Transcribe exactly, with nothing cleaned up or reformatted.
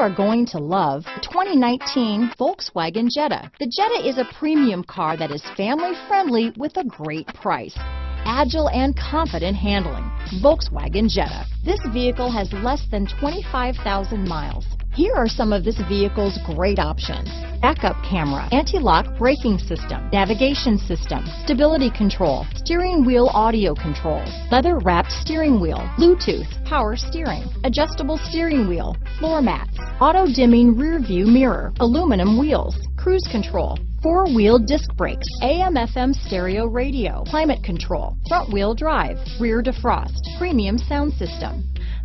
are going to love the twenty nineteen Volkswagen Jetta. The Jetta is a premium car that is family friendly with a great price. Agile and confident handling. Volkswagen Jetta. This vehicle has less than twenty-five thousand miles. Here are some of this vehicle's great options. Backup camera, anti-lock braking system, navigation system, stability control, steering wheel audio controls, leather wrapped steering wheel, Bluetooth, power steering, adjustable steering wheel, floor mats, auto dimming rear view mirror, aluminum wheels, cruise control, four-wheel disc brakes, A M F M stereo radio, climate control, front-wheel drive, rear defrost, premium sound system.